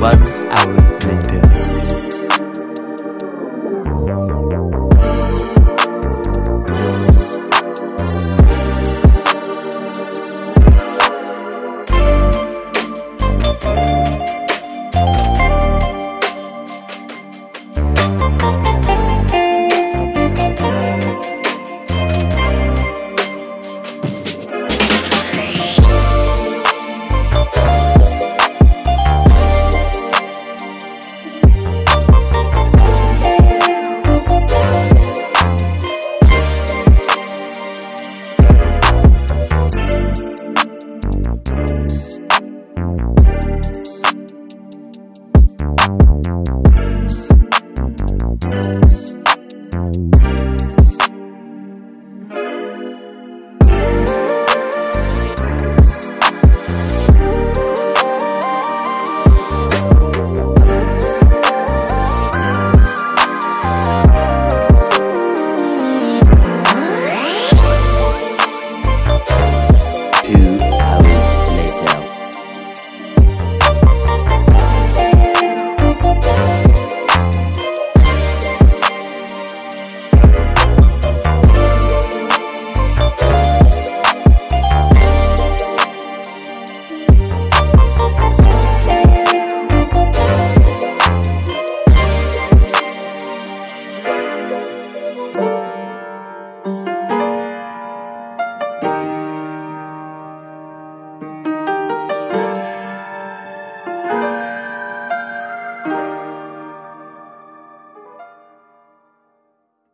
1 hour later.